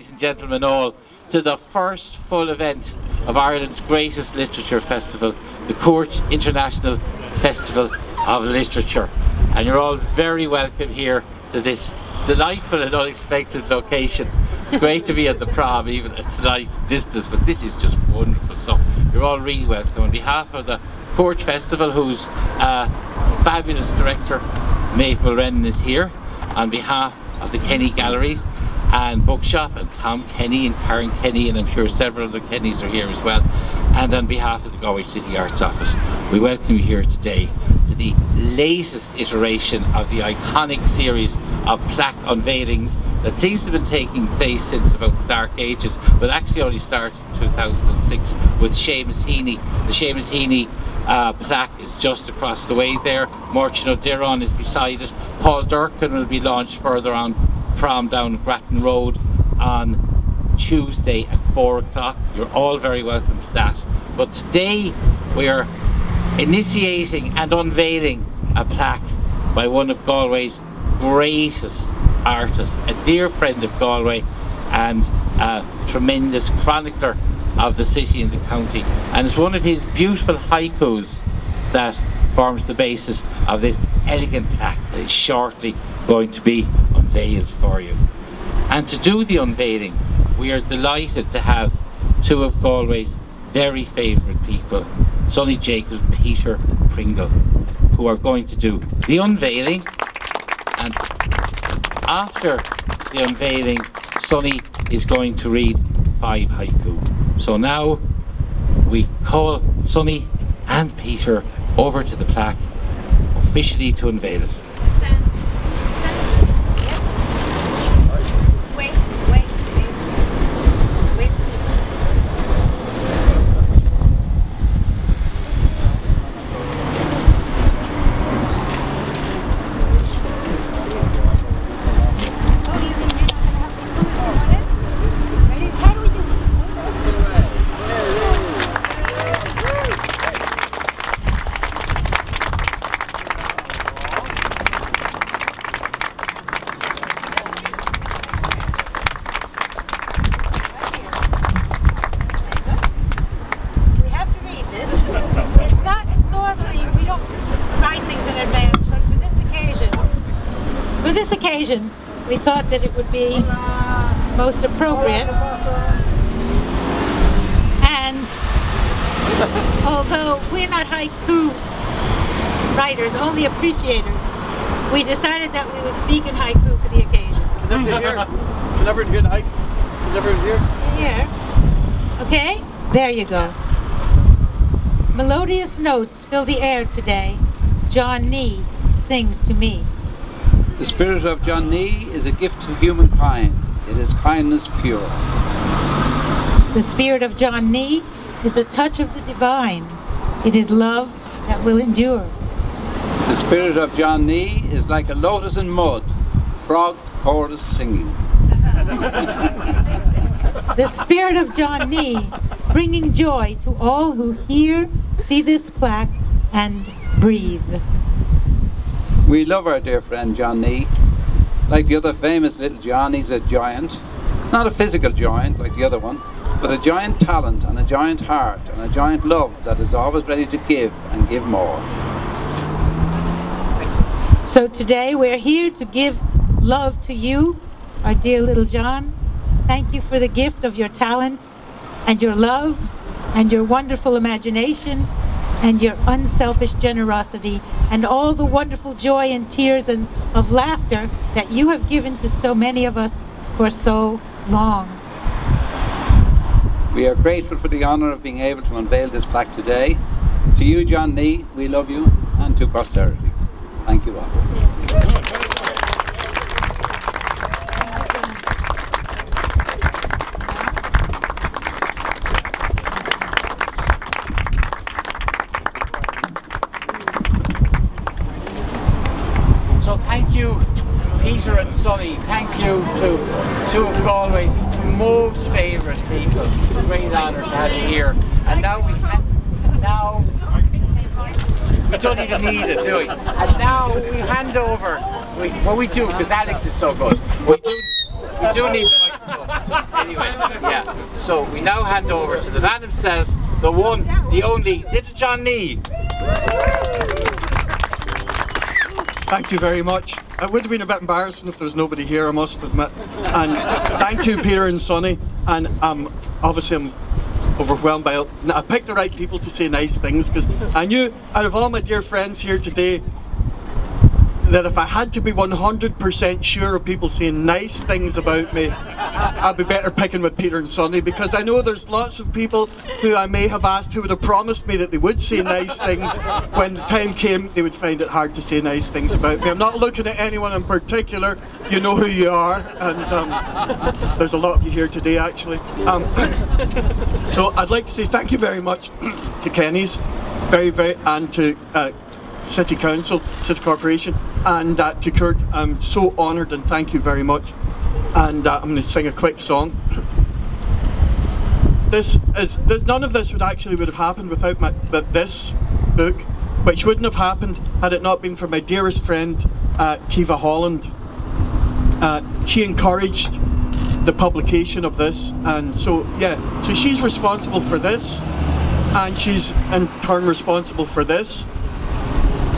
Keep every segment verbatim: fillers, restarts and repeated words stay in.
Ladies and gentlemen all, to the first full event of Ireland's greatest literature festival, the Cúirt International Festival of Literature. And you're all very welcome here to this delightful and unexpected location. It's great to be at the prom, even at slight distance, but this is just wonderful. So you're all really welcome. On behalf of the Cúirt Festival, whose uh, fabulous director, Maeve Mulrennan, is here, on behalf of the Kenny Galleries and Bookshop, and Tom Kenny and Karen Kenny, and I'm sure several other Kennys are here as well, and on behalf of the Galway City Arts Office, we welcome you here today to the latest iteration of the iconic series of plaque unveilings that seems to have been taking place since about the Dark Ages, but actually only started in two thousand six with Seamus Heaney. The Seamus Heaney Uh, plaque is just across the way there. Martin O'Driscoll is beside it. Paul Durcan will be launched further on prom down Grattan Road on Tuesday at four o'clock. You're all very welcome to that. But today we are initiating and unveiling a plaque by one of Galway's greatest artists, a dear friend of Galway and a tremendous chronicler of the city and the county, and it's one of his beautiful haikus that forms the basis of this elegant plaque that is shortly going to be unveiled for you. And to do the unveiling, we are delighted to have two of Galway's very favourite people, Sunny Jacobs and Peter Pringle, who are going to do the unveiling. And after the unveiling, Sunny is going to read five haiku. So now we call Sunny and Peter over to the plaque officially to unveil it. Stand. Stand. Wait, wait, wait. Wait. We thought that it would be most appropriate, and although we're not haiku writers, only appreciators, we decided that we would speak in haiku for the occasion. Never in good haiku. Never in here. Here. Okay, there you go. Melodious notes fill the air today. John Nee sings to me. The spirit of John Nee is a gift to humankind. It is kindness pure. The spirit of John Nee is a touch of the divine. It is love that will endure. The spirit of John Nee is like a lotus in mud, frog chorus singing. The spirit of John Nee, bringing joy to all who hear, see this plaque, and breathe. We love our dear friend John Nee. Like the other famous little John, he's a giant. Not a physical giant like the other one, but a giant talent and a giant heart and a giant love that is always ready to give and give more. So today we're here to give love to you, our dear little John. Thank you for the gift of your talent and your love and your wonderful imagination and your unselfish generosity and all the wonderful joy and tears and of laughter that you have given to so many of us for so long. We are grateful for the honor of being able to unveil this plaque today. To you, John Nee, we love you, and to posterity. Thank you all. Sunny, thank you to two of Galway's most favourite people. It's a great honour to have you here. And now we hand, now we don't even need it, do we? And now we hand over. We, well, we do because Alex is so good. We do, we do need the microphone. Anyway, yeah. So we now hand over to the man himself, the one, the only, little John Nee. Thank you very much. It would have been a bit embarrassing if there was nobody here, I must admit. And thank you, Peter and Sunny. And um, obviously I'm overwhelmed by it. I picked the right people to say nice things, because I knew out of all my dear friends here today, that if I had to be one hundred percent sure of people saying nice things about me, I'd be better picking with Peter and Sunny, because I know there's lots of people who I may have asked who would have promised me that they would say nice things. When the time came, they would find it hard to say nice things about me. I'm not looking at anyone in particular. You know who you are, and um, there's a lot of you here today, actually. Um, so I'd like to say thank you very much to Kenny's, very, very, and to uh, City Council, City Corporation, and uh, to Cúirt. I'm so honoured and thank you very much. And uh, I'm going to sing a quick song. This is this, none of this would actually would have happened without my but this book, which wouldn't have happened had it not been for my dearest friend uh, Kiva Holland. Uh, she encouraged the publication of this, and so yeah, so she's responsible for this, and she's in turn responsible for this.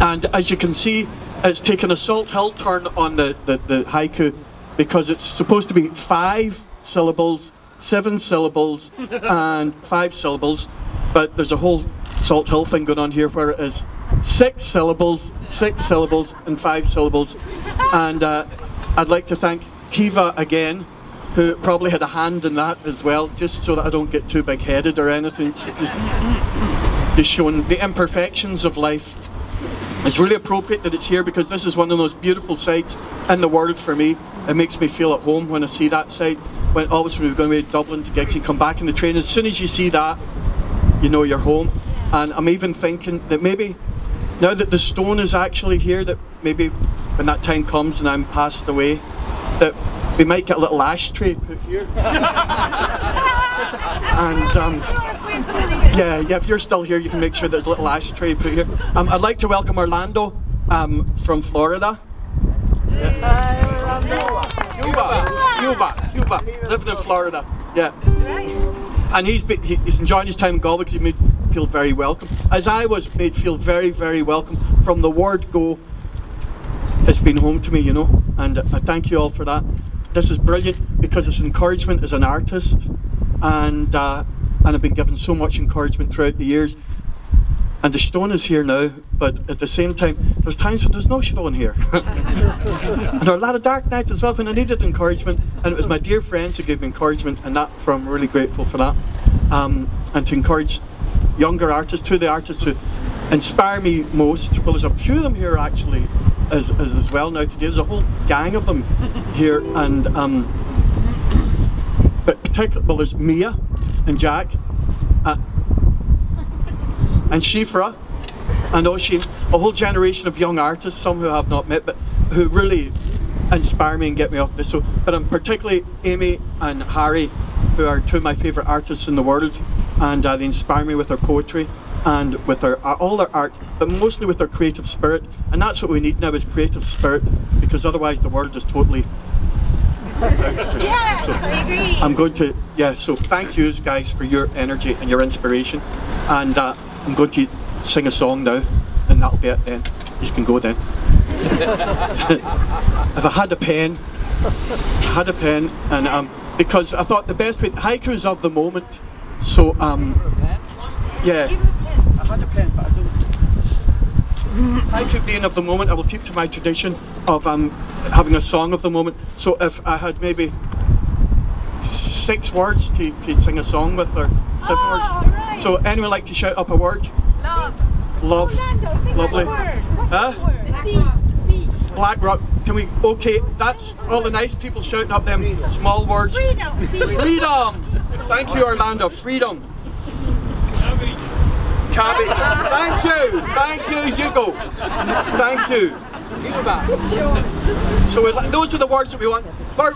And as you can see, it's taken a Salt Hill turn on the, the, the haiku, because it's supposed to be five syllables, seven syllables, and five syllables. But there's a whole Salt Hill thing going on here where it is six syllables, six syllables, and five syllables. And uh, I'd like to thank Kiva again, who probably had a hand in that as well, just so that I don't get too big-headed or anything. She's just, just showing the imperfections of life. It's really appropriate that it's here, because this is one of those beautiful sites in the world for me. It makes me feel at home when I see that site. When obviously we were going away to Dublin to gigs, you come back in the train, as soon as you see that, you know you're home. And I'm even thinking that maybe, now that the stone is actually here, that maybe when that time comes and I'm passed away, that we might get a little ashtray put here. And um, Yeah, yeah, if you're still here, you can make sure there's a little ashtray put here. Um, I'd like to welcome Orlando um, from Florida. Yeah. Hi, Orlando. Cuba, Cuba, Cuba, living in Florida. Yeah. And he's, been, he's enjoying his time in Galway, because he made feel very welcome. As I was made feel very, very welcome from the word go. It's been home to me, you know, and I thank you all for that. This is brilliant, because it's encouragement as an artist, and uh, and I've been given so much encouragement throughout the years. And the stone is here now, but at the same time, there's times when there's no stone here. And there are a lot of dark nights as well when I needed encouragement, and it was my dear friends who gave me encouragement, and that, from really grateful for that. Um, and to encourage younger artists, two of the artists who inspire me most, well, there's a few of them here actually as, as, as well now today, there's a whole gang of them here, and um, but particularly, well, there's Mia, and Jack, uh, and Shifra, and Oisin, a whole generation of young artists, some who I have not met, but who really inspire me and get me off this. So, but I'm particularly Amy and Harry, who are two of my favourite artists in the world, and uh, they inspire me with their poetry and with their, uh, all their art, but mostly with their creative spirit, and that's what we need now, is creative spirit, because otherwise the world is totally... Yes, so, I agree. I'm going to, yeah, so thank you guys for your energy and your inspiration, and uh, I'm going to sing a song now, and that'll be it then. You can go then. If I had a pen, I had a pen, and um, because I thought the best way, haiku is of the moment, so um, yeah, I had a pen, but I don't. Haiku being of the moment, I will keep to my tradition of um, having a song of the moment. So if I had maybe six words to, to sing a song with, or seven oh, words. Right. So anyone like to shout up a word? Love. Love. Orlando, lovely. Huh? Black, Black Rock. Can we, okay, that's all the nice people shouting up them small words. Freedom. Freedom. Thank you, Orlando. Freedom. Cabbage. Thank you. Thank you, Hugo. Thank you. So those are the words that we want.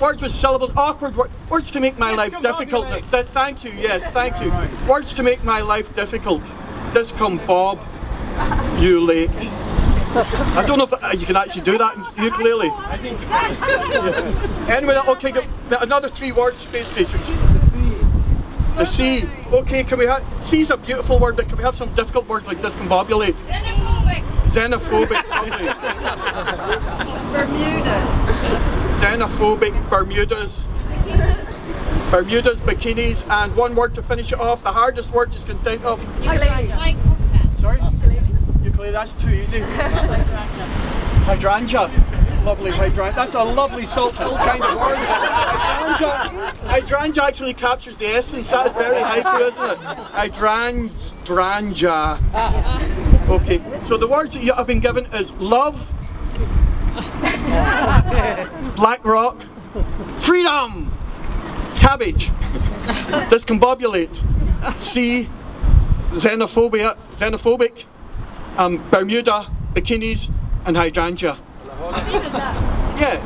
Words with syllables, awkward words, words to make my life difficult. Th thank you, yes, thank you. Words to make my life difficult. This come Bob, you late. I don't know if that, you can actually do that in ukulele. I think yeah. Anyway, okay, another three word space stations. The sea. Okay, can we have, sea is a beautiful word, but can we have some difficult words like discombobulate? Xenophobic. Xenophobic, lovely. Bermudas. Xenophobic, Bermudas. Bikinis. Bermudas, bikinis, and one word to finish it off, the hardest word you can think of. Ukulele. Sorry? Ukulele, that's too easy. Hydrangea. Lovely hydrangea. That's a lovely salt hill kind of word. Hydrangea, hydrangea actually captures the essence. That is very haiku, isn't it? Hydrangea. Okay. So the words that you have been given is love, black rock, freedom, cabbage, discombobulate, sea, xenophobia, xenophobic, um, Bermuda, bikinis, and hydrangea. Yeah.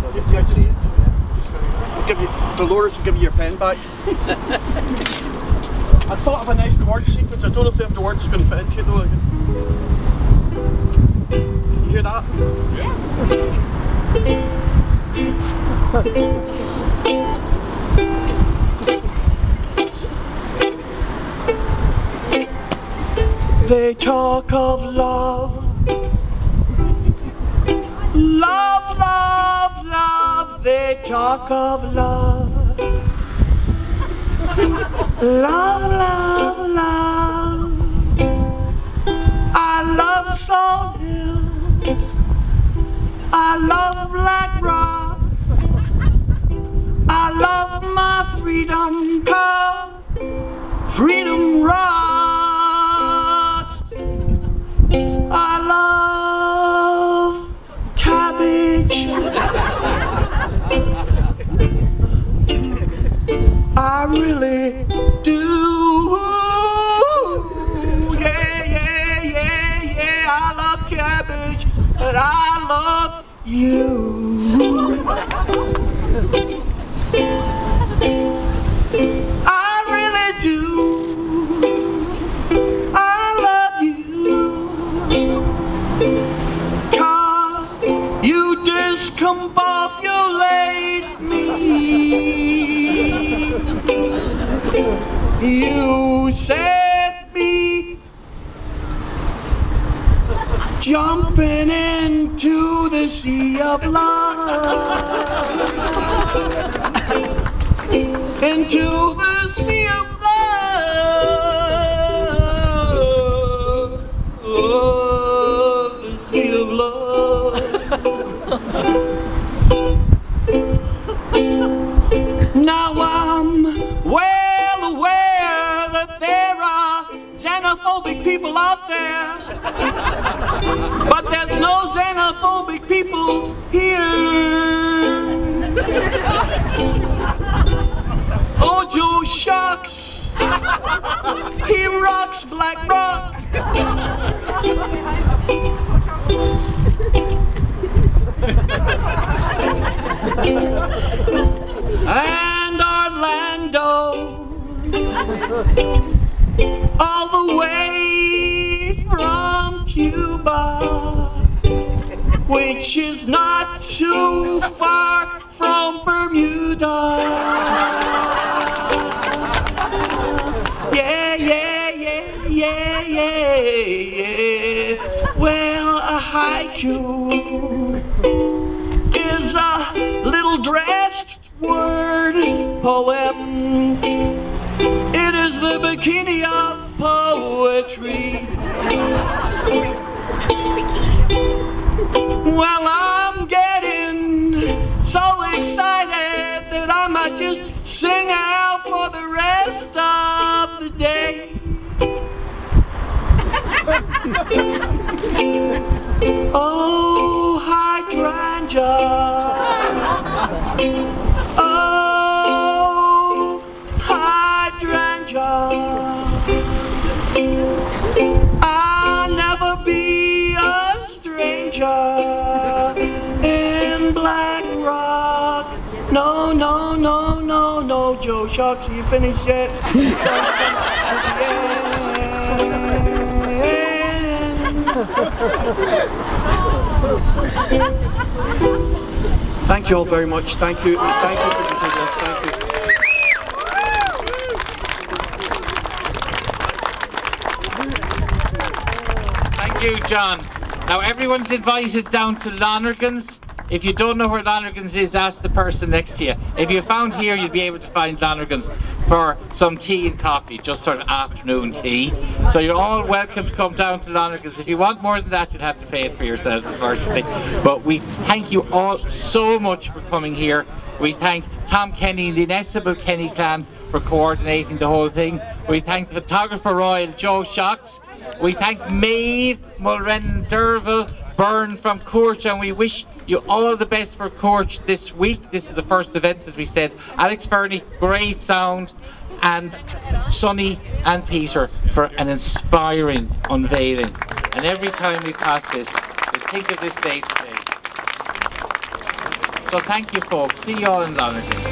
So you, you actually, yeah. Give you, Dolores will give you your pen back. I thought of a nice chord sequence. I don't know if them the words is going to fit into it though. You hear that? Yeah. They talk of love. Love, love, love, they talk of love. Love, love, love, I love Salt Hill, I love Black Rock, I love my freedom, cause freedom rots. I love I really do. Yeah, yeah, yeah, yeah. I love cabbage, but I love you. I really do. I love you. Cause you discombobulate me. You set me jumping into the sea of love, into the sea of love, oh, the sea of love. Now I'm where. Xenophobic people out there, but there's no xenophobic people here. Oh, Joe Shocks, he rocks Black Rock. And Orlando, all the way from Cuba, which is not too far from Bermuda. Yeah, yeah, yeah, yeah, yeah, yeah. Well, a haiku is a little dressed word poem. It is the bikini of poetry. Well, I'm getting so excited that I might just sing out for the rest of the day. Oh, hydrangea. Oh, hydrangea. I'll never be a stranger in Black Rock. No, no, no, no, no, Joe Shocks, have you finished yet? He sounds coming to the end. Thank you all very much. Thank you. Thank you for the us. Thank you. Thank you, John. Now everyone's invited down to Lonergan's. If you don't know where Lonergan's is, ask the person next to you. If you found here, you'll be able to find Lonergan's for some tea and coffee, just sort of afternoon tea. So you're all welcome to come down to Lonergan's. If you want more than that, you'll have to pay it for yourselves, unfortunately. But we thank you all so much for coming here. We thank Tom Kenny and the inestimable Kenny clan for coordinating the whole thing. We thank the photographer Royal Joe Shocks. We thank Maeve Mulren-Derville-Byrne from Cúirt, and we wish you all the best for Cúirt this week. This is the first event, as we said. Alex Fernie, great sound, and Sunny and Peter for an inspiring unveiling. And every time we pass this, we think of this day today. So thank you, folks. See you all in London.